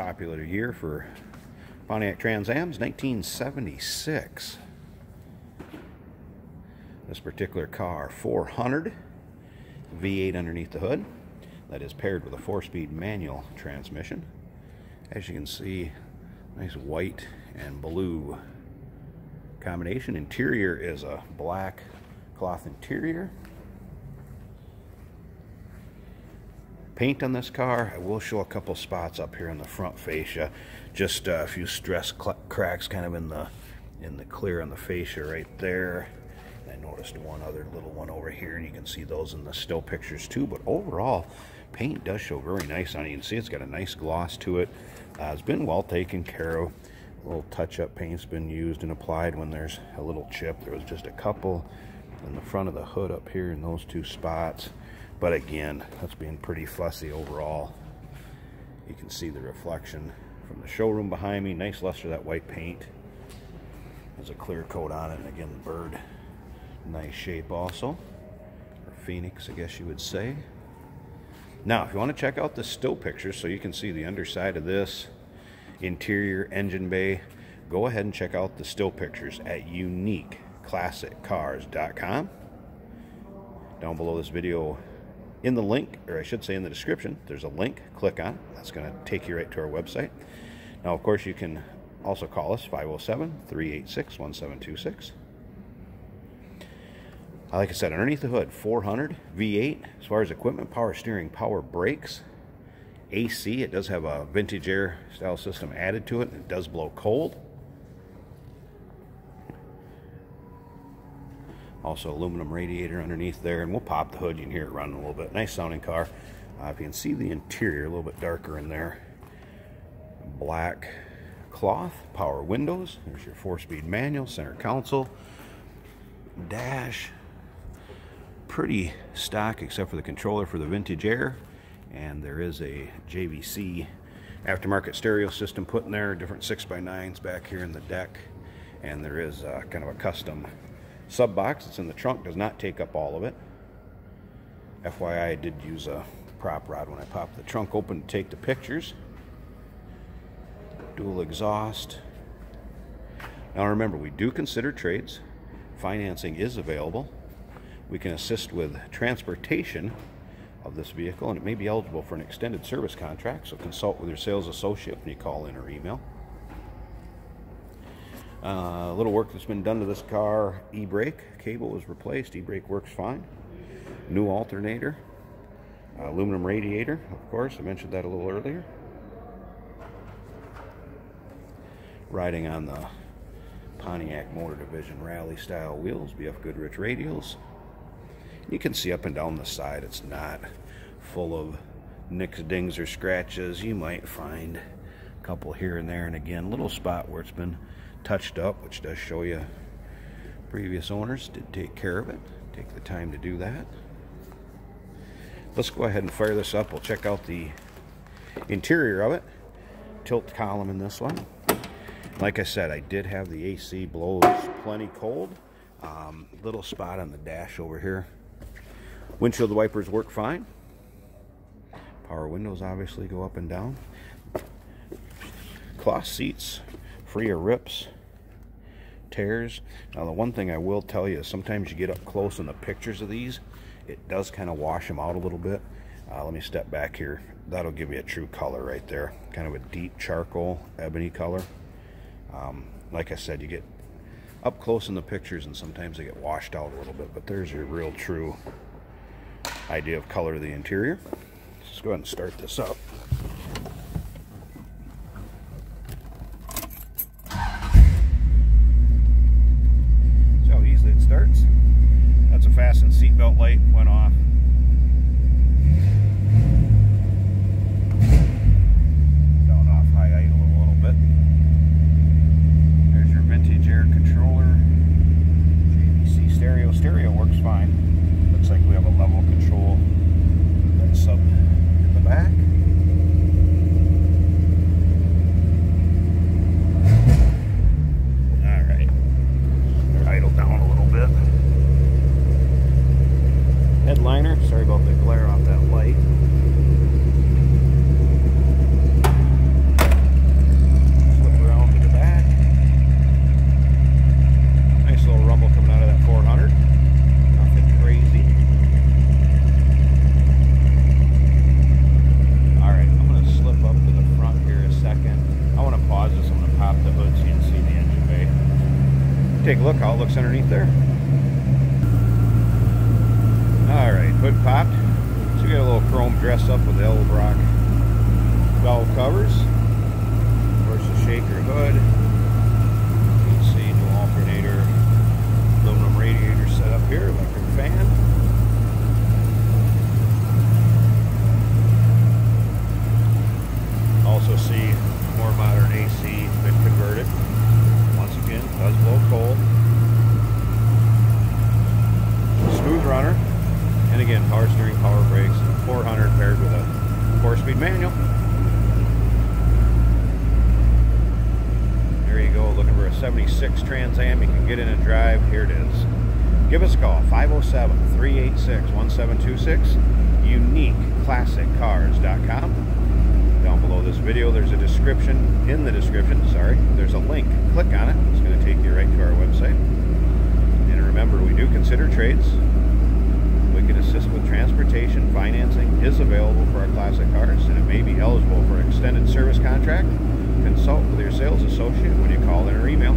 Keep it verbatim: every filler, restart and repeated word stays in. popular year for Pontiac Trans Am's, nineteen seventy-six. This particular car, four hundred, V eight underneath the hood. That is paired with a four-speed manual transmission. As you can see, nice white and blue combination. Interior is a black cloth interior. Paint on this car, I will show a couple spots up here in the front fascia, just uh, a few stress cracks kind of in the in the clear on the fascia right there. I noticed one other little one over here, and you can see those in the still pictures too. But overall, paint does show very nice on it. You can see it's got a nice gloss to it. Uh, it's been well taken care of. A little touch-up paint's been used and applied when there's a little chip. There was just a couple in the front of the hood up here in those two spots. But again, that's being pretty fussy overall. You can see the reflection from the showroom behind me. Nice luster of that white paint. There's a clear coat on it, and again, the bird. Nice shape also, or Phoenix, I guess you would say. Now, if you want to check out the still pictures so you can see the underside of this interior, engine bay, go ahead and check out the still pictures at unique classic cars dot com. Down below this video in the link, or I should say in the description, there's a link. Click on it. That's going to take you right to our website. Now, of course, you can also call us, five oh seven, three eight six, one seven two six. Like I said, underneath the hood, four hundred, V eight. As far as equipment, power steering, power brakes, A C. It does have a vintage air style system added to it, and it does blow cold. Also, aluminum radiator underneath there, and we'll pop the hood. You can hear it running a little bit. Nice sounding car. Uh, if you can see the interior, a little bit darker in there. Black cloth, power windows. There's your four-speed manual, center console, dash. Pretty stock except for the controller for the vintage air, and there is a J V C aftermarket stereo system put in there, different six by nines back here in the deck, and there is a, kind of a custom sub box that's in the trunk, does not take up all of it. F Y I, I did use a prop rod when I popped the trunk open to take the pictures. Dual exhaust. Now remember, we do consider trades. Financing is available. We can assist with transportation of this vehicle, and it may be eligible for an extended service contract, so consult with your sales associate when you call in or email. Uh, a little work that's been done to this car, e-brake cable was replaced, e-brake works fine. New alternator, uh, aluminum radiator, of course, I mentioned that a little earlier. Riding on the Pontiac Motor Division rally style wheels, B F Goodrich radials. You can see up and down the side, it's not full of nicks, dings, or scratches. You might find a couple here and there, and again, little spot where it's been touched up, which does show you previous owners did take care of it. Take the time to do that. Let's go ahead and fire this up. We'll check out the interior of it. Tilt column in this one. Like I said, I did have the A C blows plenty cold. Um, little spot on the dash over here. Windshield wipers work fine. Power windows obviously go up and down. Cloth seats, free of rips, tears. Now the one thing I will tell you is sometimes you get up close in the pictures of these, it does kind of wash them out a little bit. Uh, let me step back here. That'll give you a true color right there. Kind of a deep charcoal, ebony color. Um, like I said, you get up close in the pictures and sometimes they get washed out a little bit, but there's your real true idea of color of the interior. Let's go ahead and start this up. See how easily it starts? That's a fastened seatbelt light, went off. Down off high idle a little bit. There's your vintage air controller. J V C stereo. Stereo works fine. Looks like we have a level control that's up in the back. All right, they're idled down a little bit. Headliner, sorry about the glare off that light. looks underneath there. Alright, hood popped. So we got a little chrome dressed up with the Edelbrock valve covers. Of course, the shaker hood. You can see no alternator, aluminum radiator set up here, electric fan. Also see more modern A C been converted. Once again, does blow cold. Smooth runner. And again, power steering, power brakes, four hundred paired with a four-speed manual. There you go, looking for a seventy-six Trans Am. You can get in and drive. Here it is. Give us a call, five oh seven, three eight six, one seven two six, unique classic cars dot com. Down below this video, there's a description, in the description, sorry, there's a link. Click on it. It's going to take you right to our website. And remember, we do consider trades. We can assist with transportation. Financing is available for our classic cars, and it may be eligible for an extended service contract. Consult with your sales associate when you call in or email.